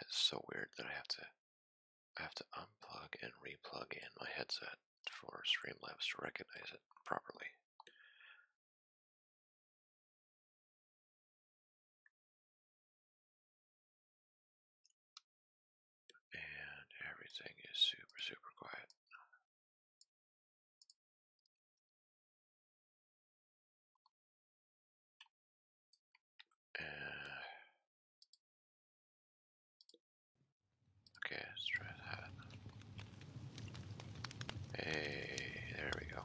It's so weird that I have to unplug and replug in my headset for Streamlabs to recognize it properly. And everything is super, super quiet. Okay, let's try that. Hey, there we go.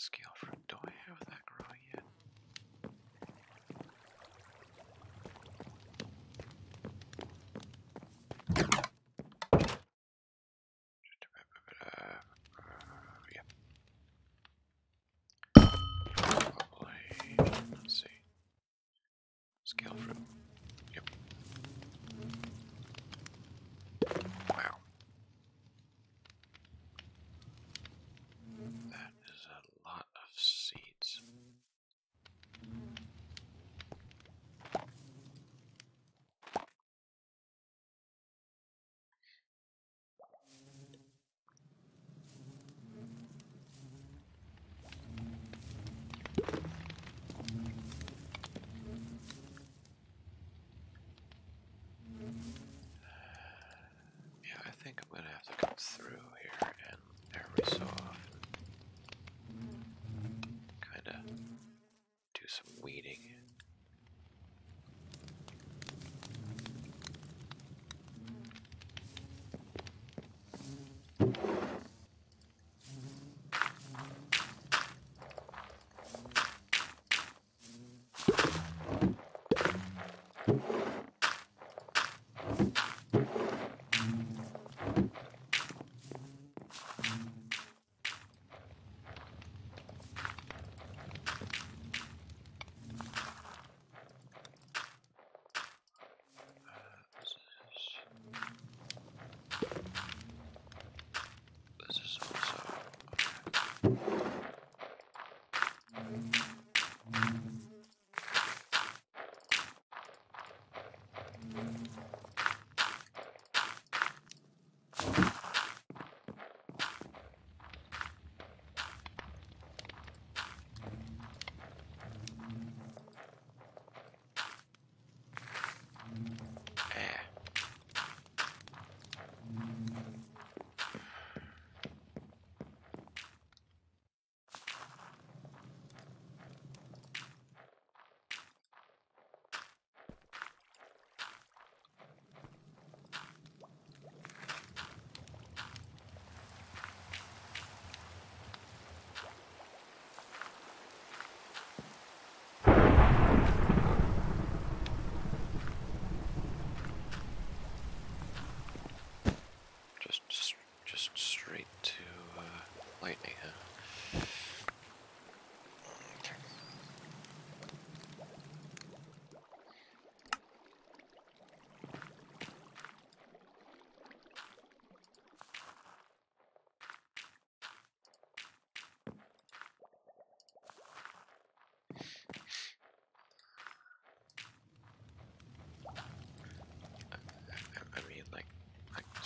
Scale fruit, do I have that growing yet? Yep. Probably, let's see. Scale fruit. Yep. Wow. That is a seeds. Yeah, I think I'm gonna have to come through here and every so often do some weeding.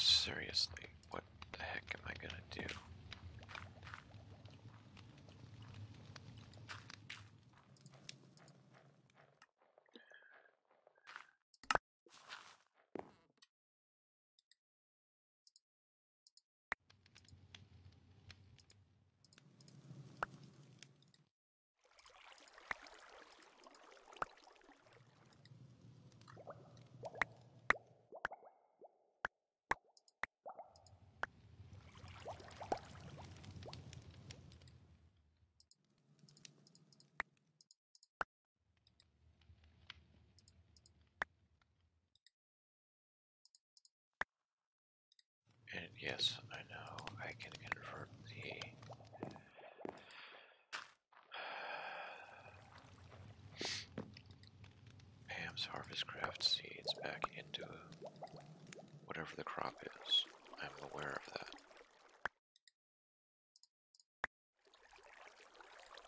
Seriously, what the heck am I gonna do? And yes, I know I can convert the Harvestcraft seeds back into whatever the crop is. I'm aware of that.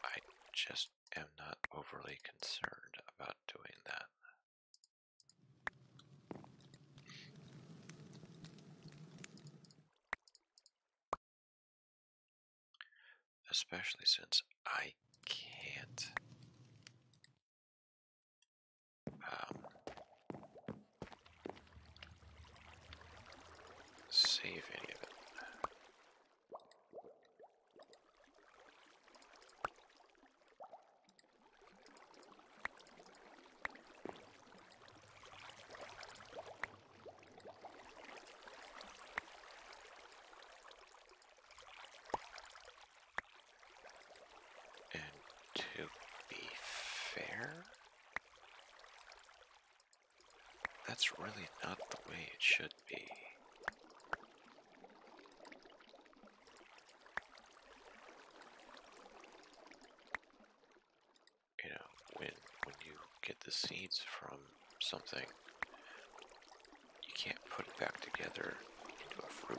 I just am not overly concerned about doing that. Especially since I can't save any of it. That's really not the way it should be. You know, when you get the seeds from something, you can't put it back together into a fruit.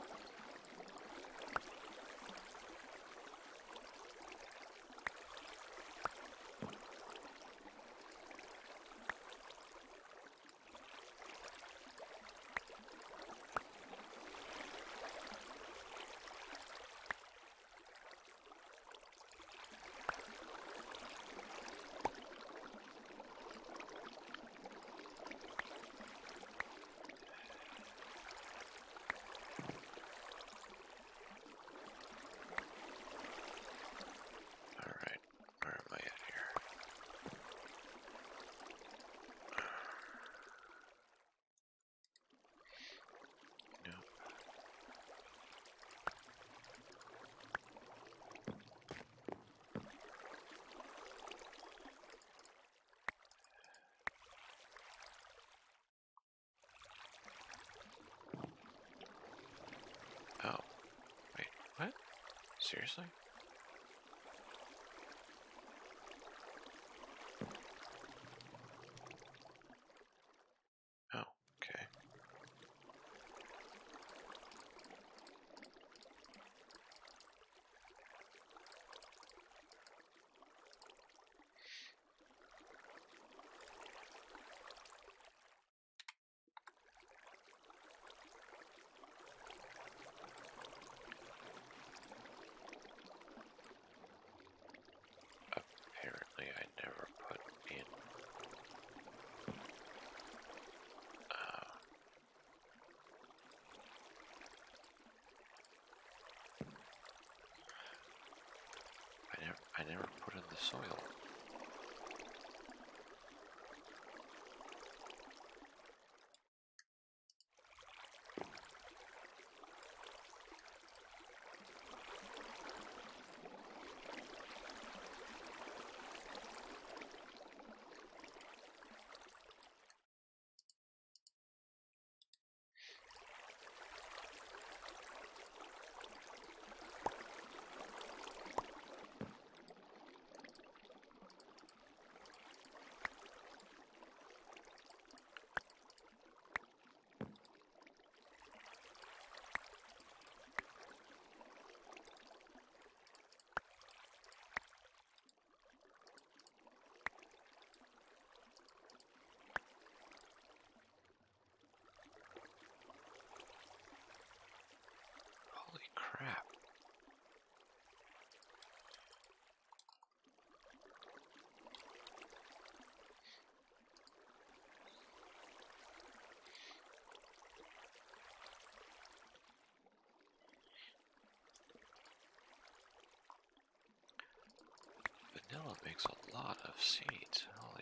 Seriously? Oh, okay. I never put in the soil. Crap. Vanilla makes a lot of seeds, holy.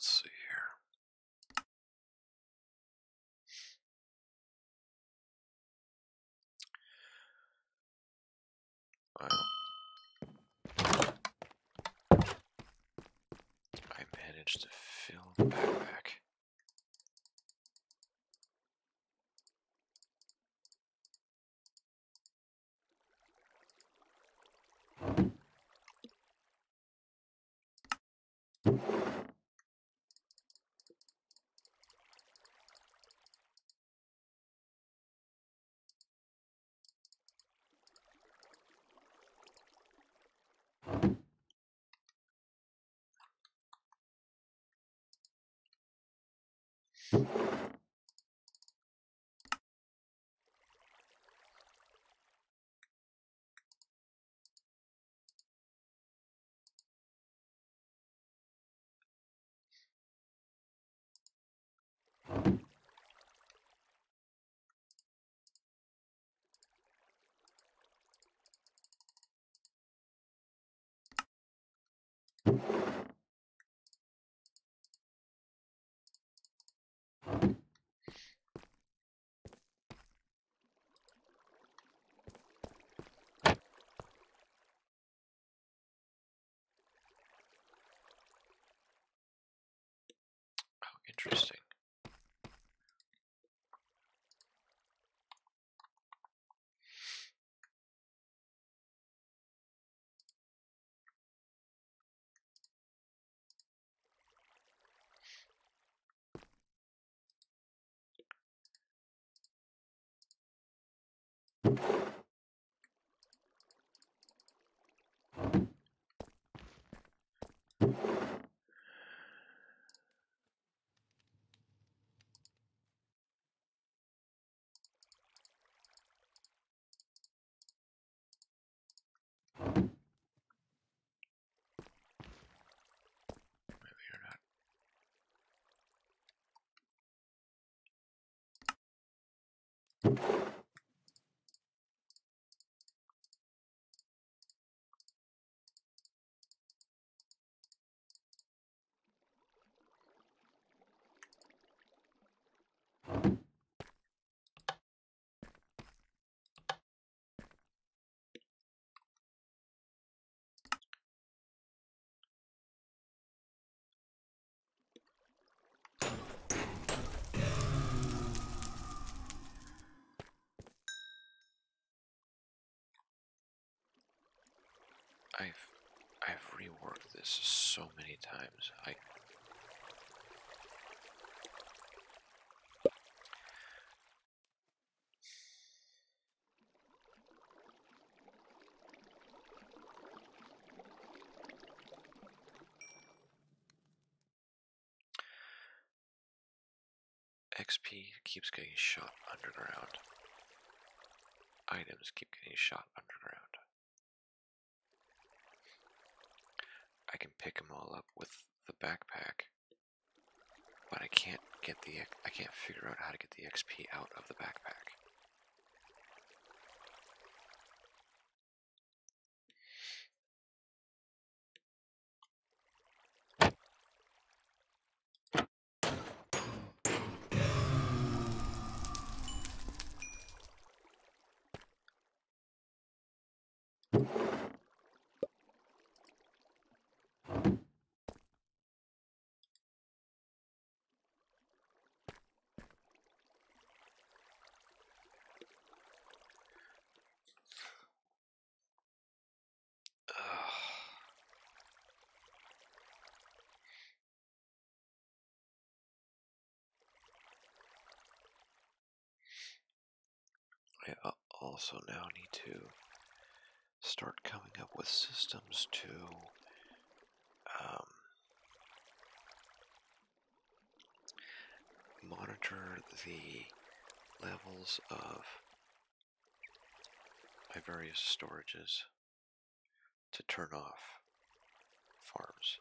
Let's see here. I managed to fill the backpack. Interesting. I've reworked this so many times. XP keeps getting shot underground. Items keep getting shot underground. I can pick them all up with the backpack, but I can't figure out how to get the XP out of the backpack. I also now need to start coming up with systems to monitor the levels of my various storages to turn off farms.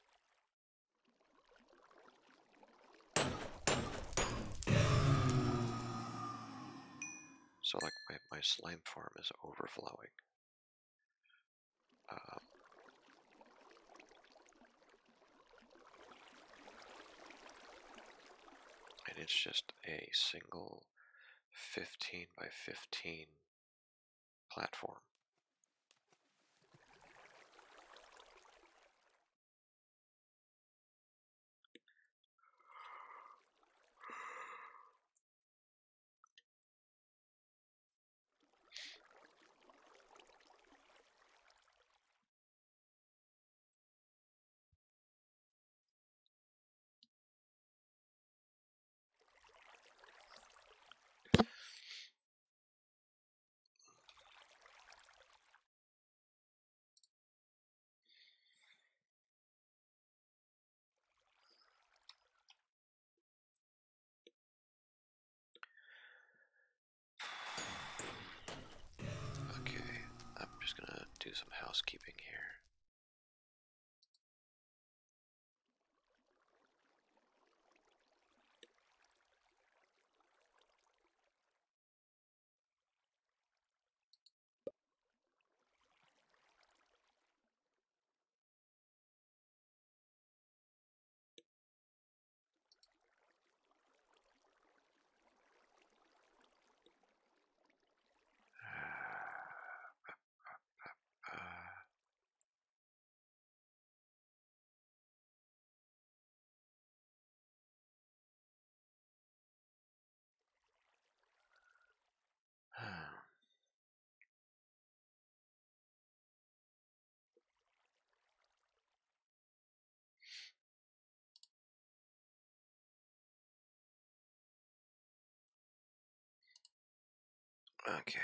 So like my slime farm is overflowing. it's just a single 15 by 15 platform. Do some housekeeping here. Okay.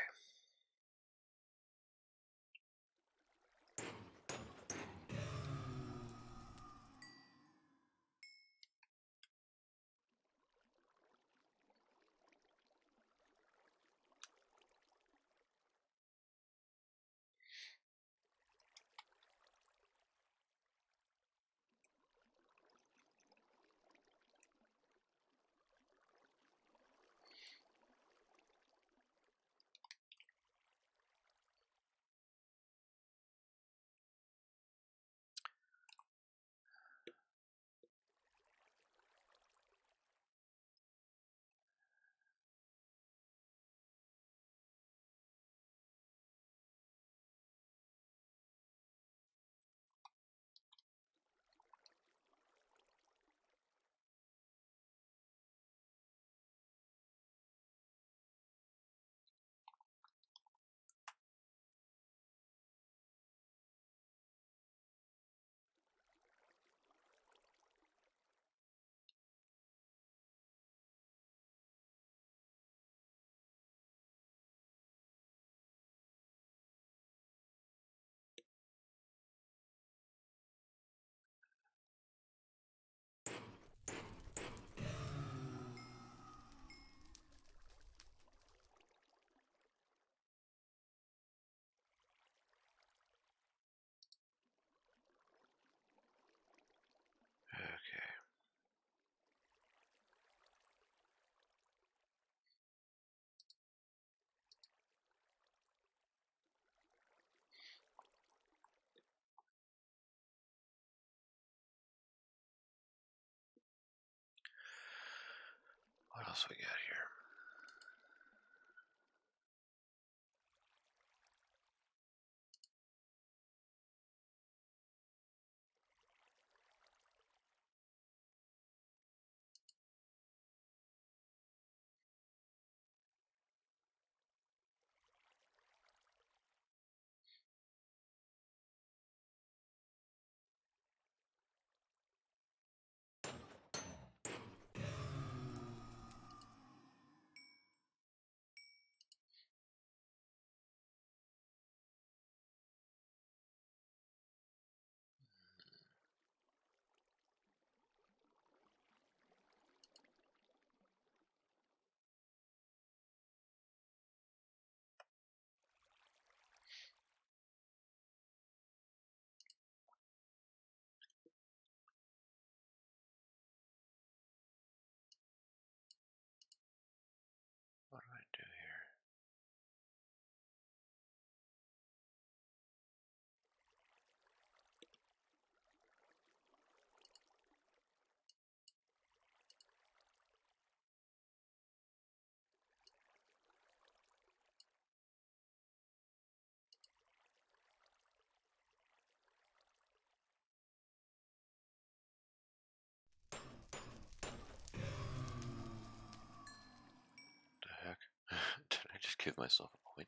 What else we got here? give myself a point.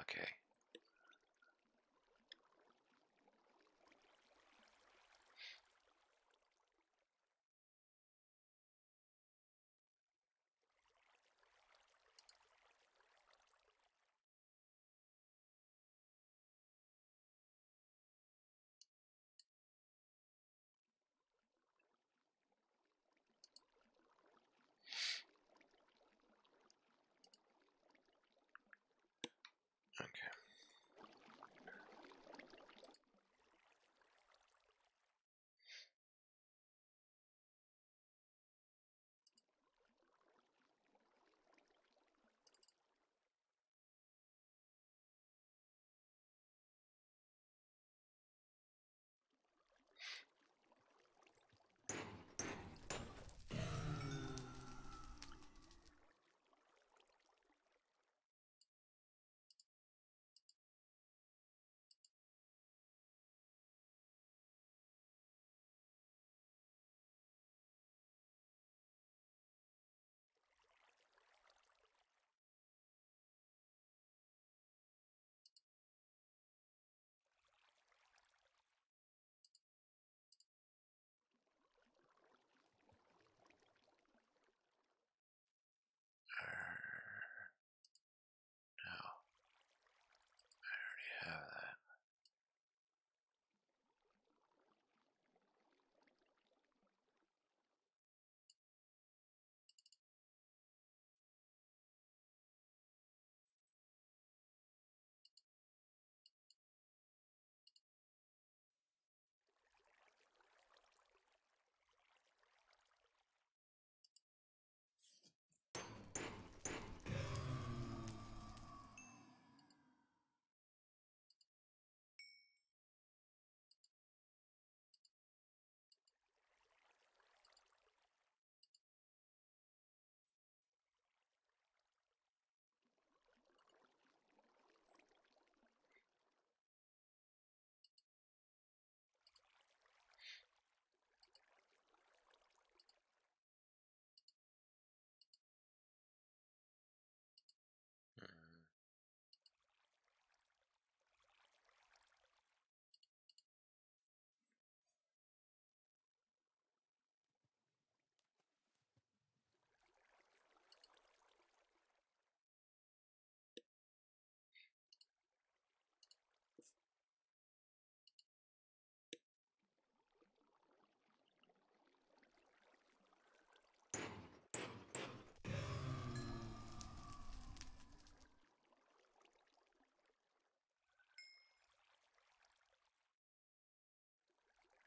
Okay.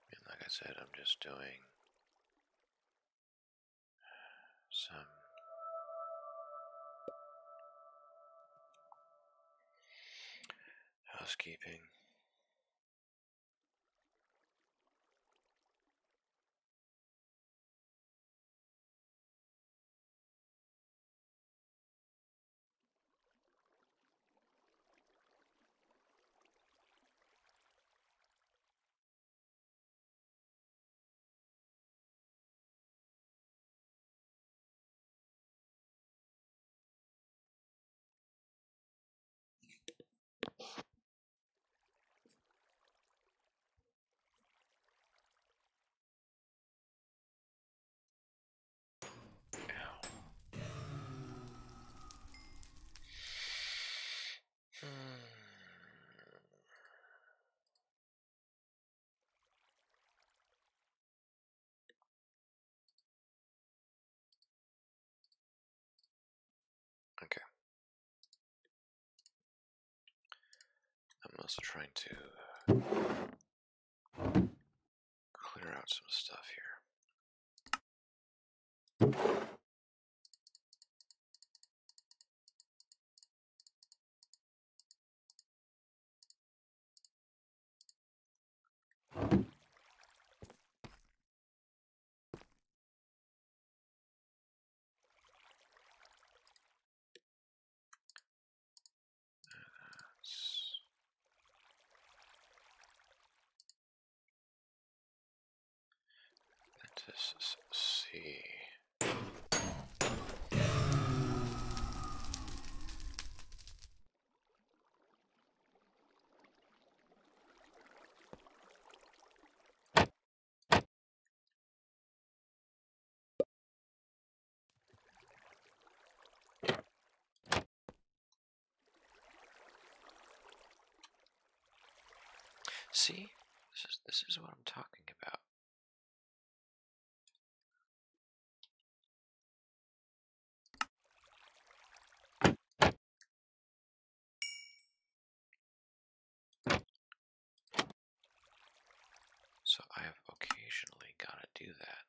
And like I said, I'm just doing some housekeeping. Okay. I'm also trying to clear out some stuff here. Let's see. See, this is what I'm talking about. So I have occasionally got to do that.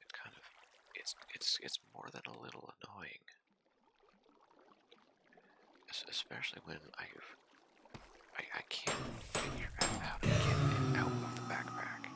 It kind of, it's more than a little annoying, especially when I can't figure out how to get it out of the backpack.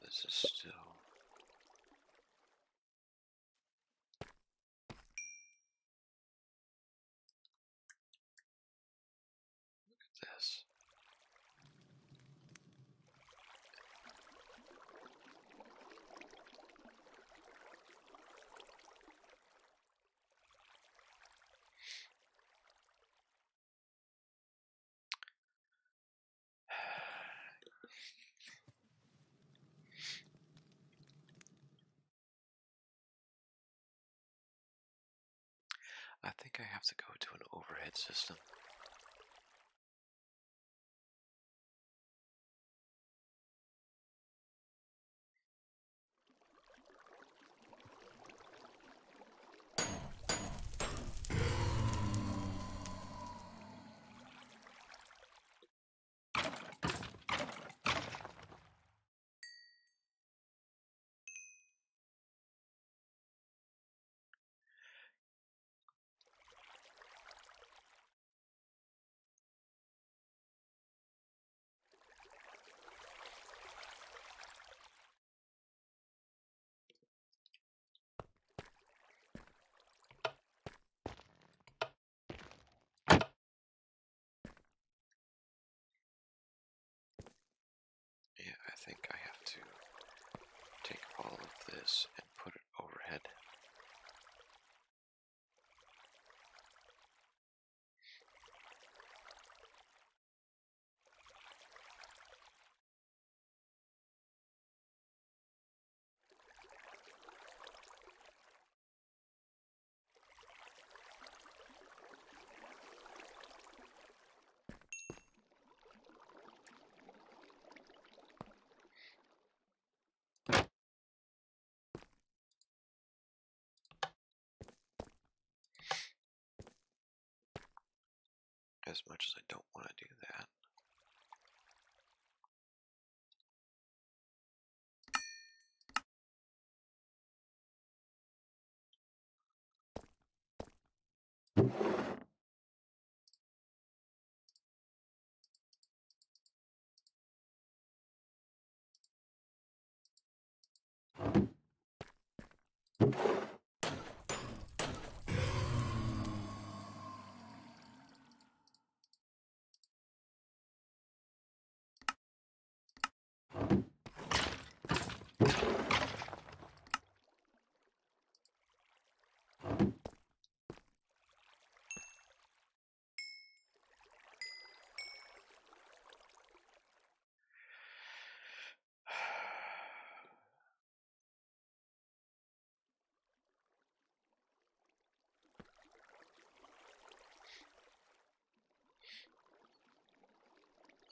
This is still... Look at this. I think I have to go to an overhead system. I think I have to take all of this and put it overhead. As much as I don't want to do that.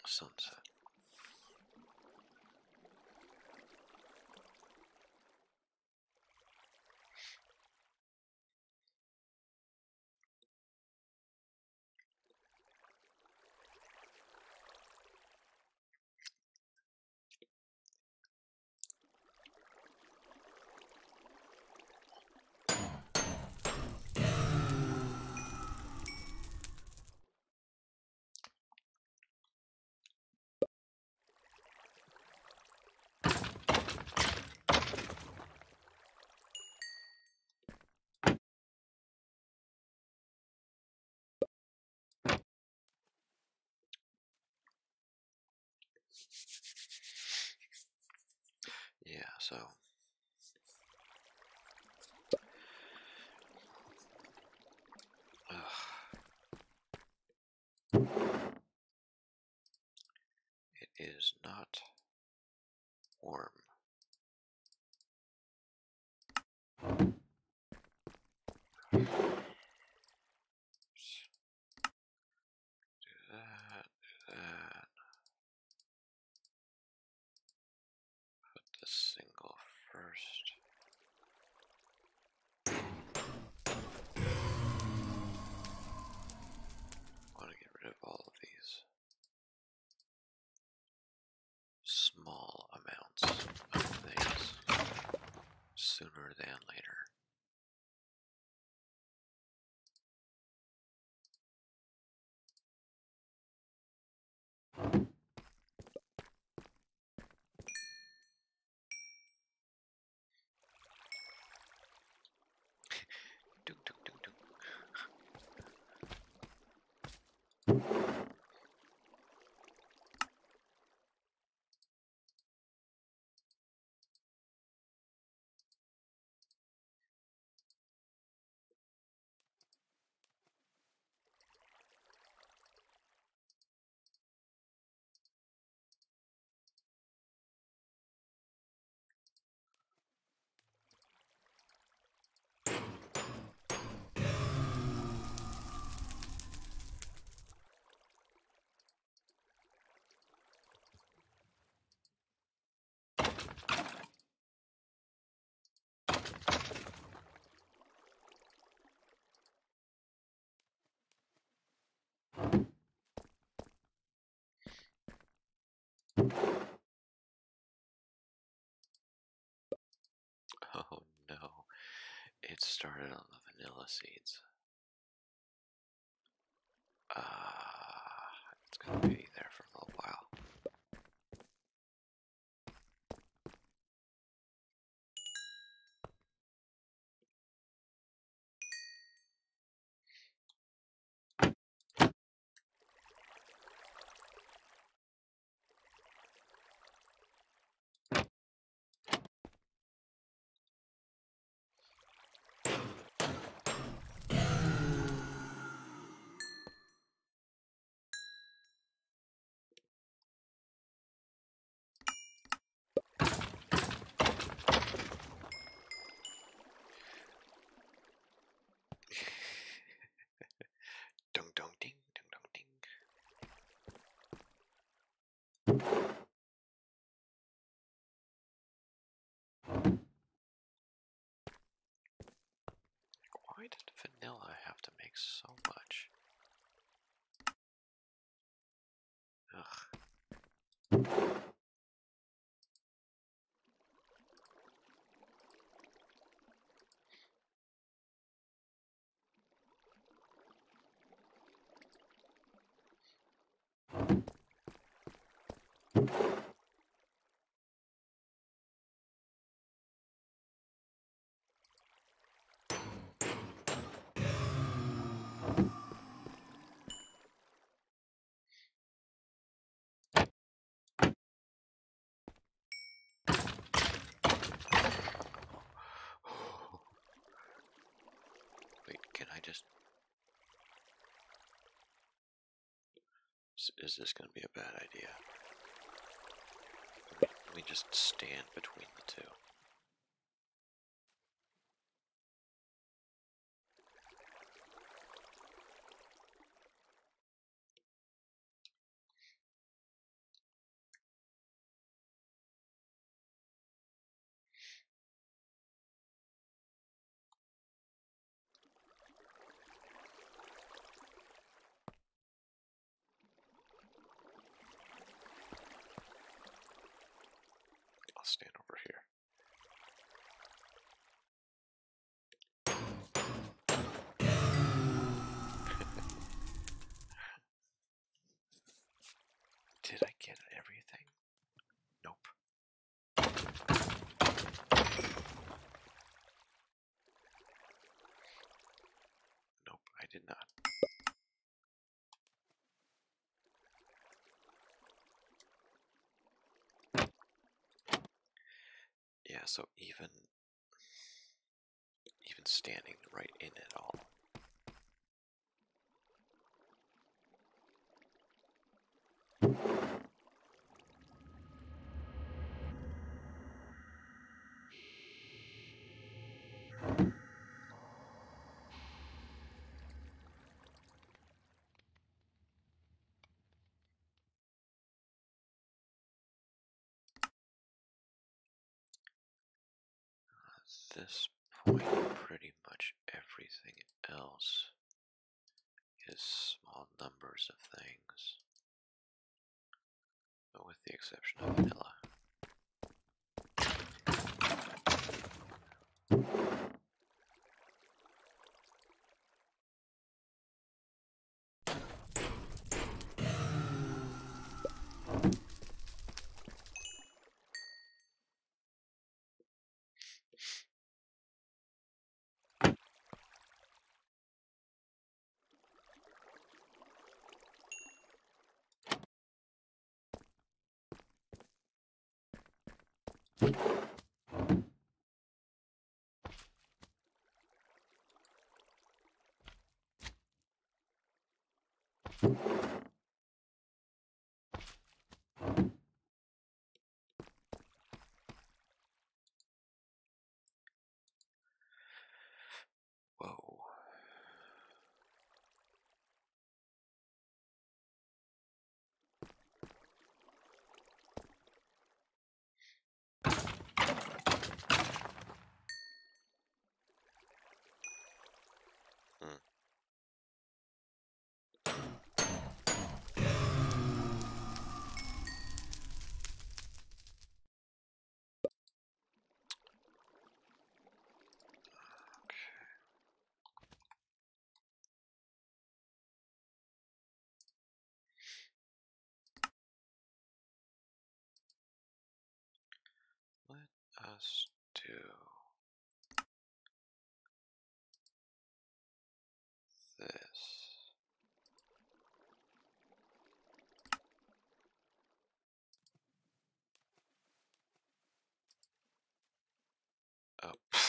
Sunset. Yeah, so it is not warm. Sooner than later. Oh no, it started on the vanilla seeds. It's gonna be there for a little while. Why did vanilla have to make so much? Ugh. Is this going to be a bad idea? Let me just stand between the two. Stand over here. Did I get everything? Nope. Nope, I did not. Yeah, so even standing right in it all. At this point, pretty much everything else is small numbers of things, but with the exception of vanilla. Us do this. Oh.